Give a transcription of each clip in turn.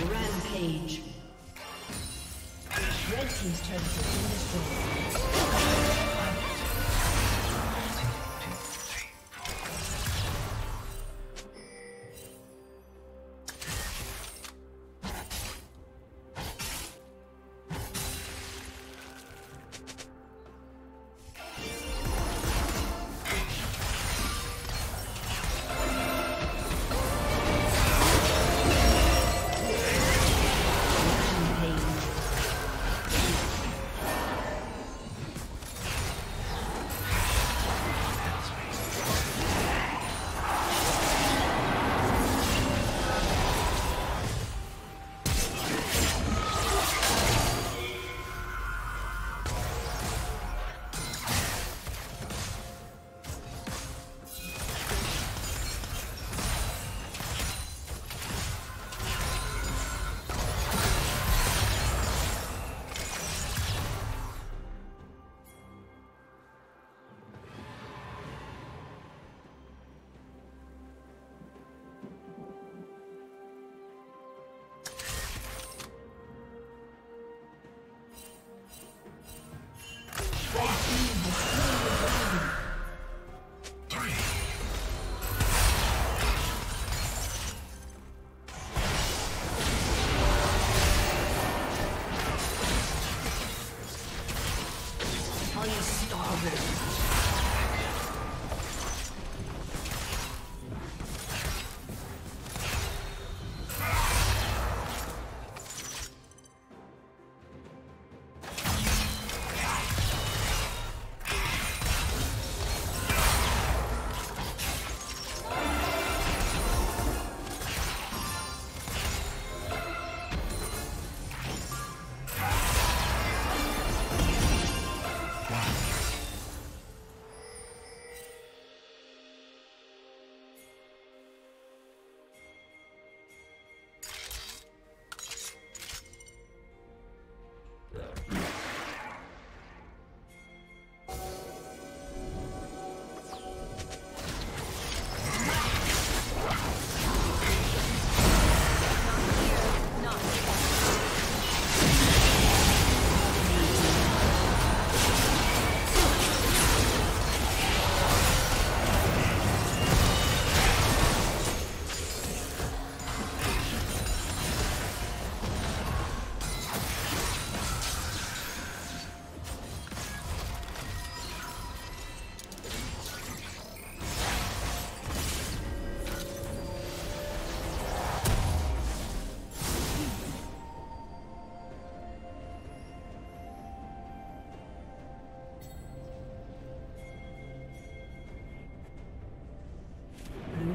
Rampage. Red team's turret has been destroyed.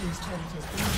Team's turret has been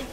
Red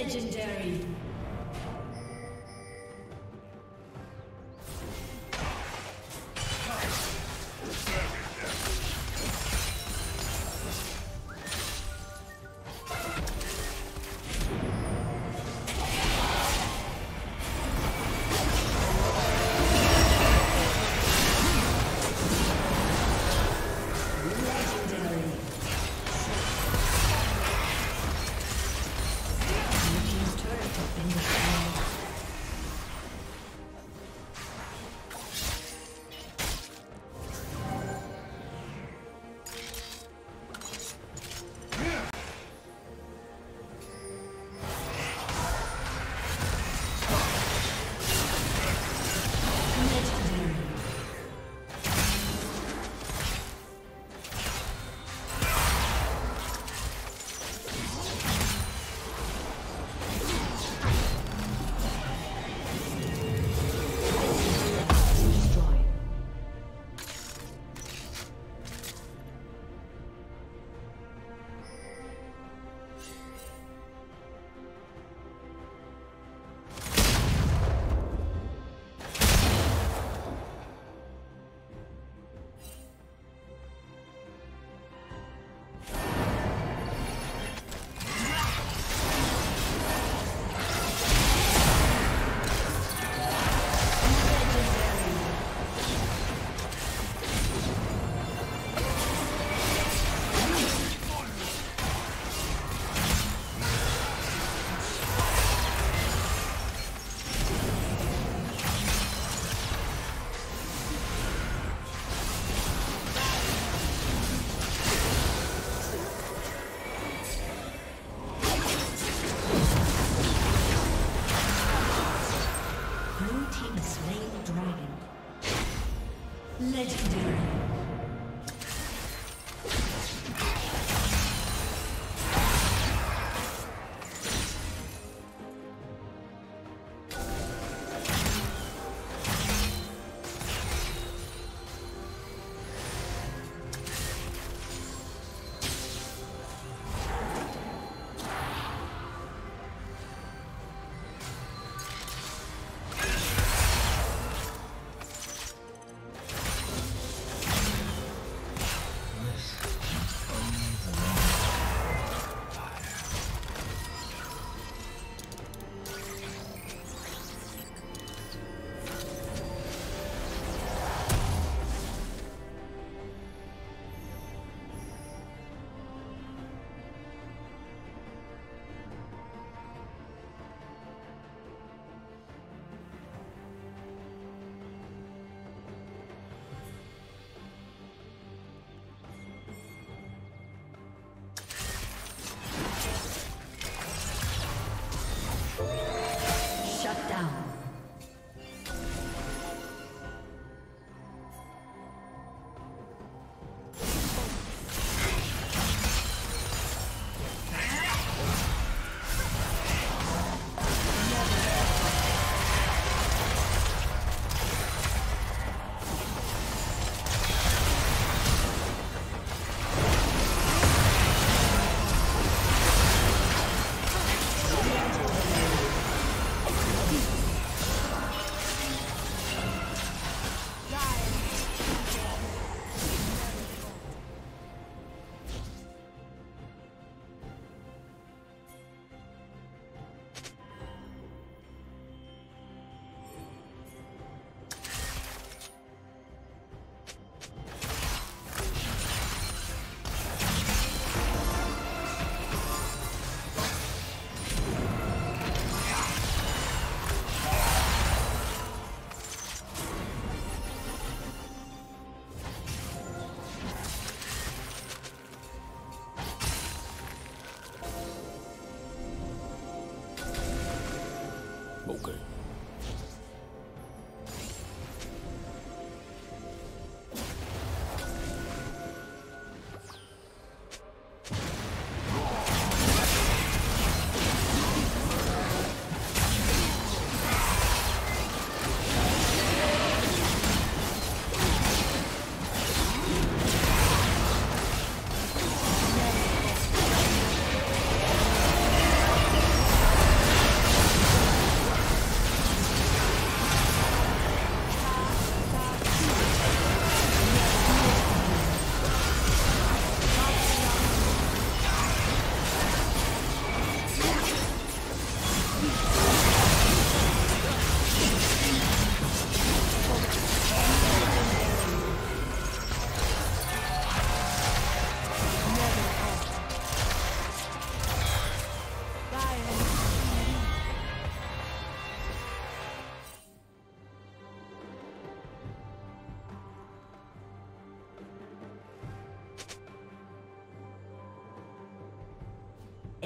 Legendary.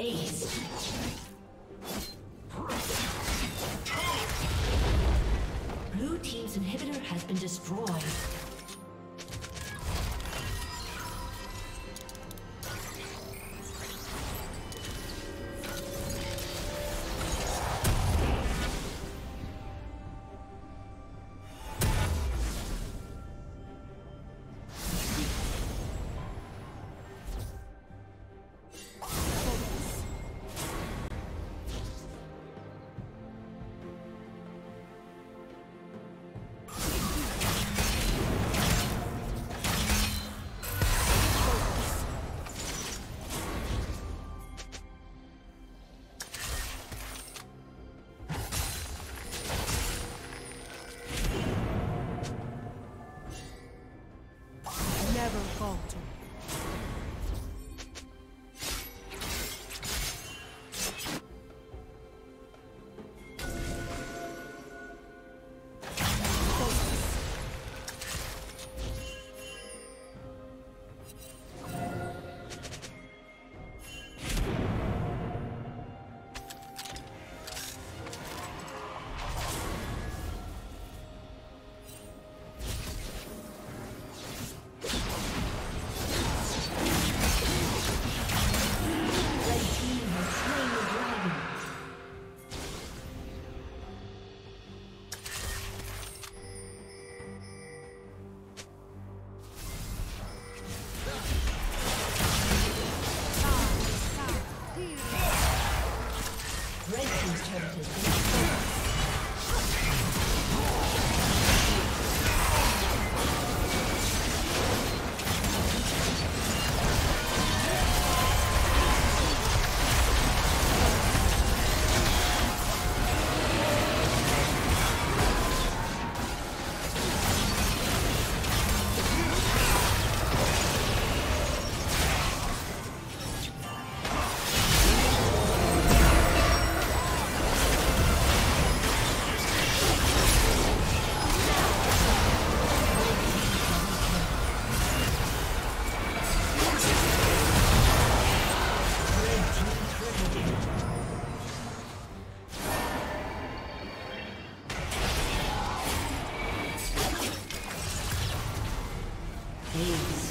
Ace. Blue team's inhibitor has been destroyed. Please.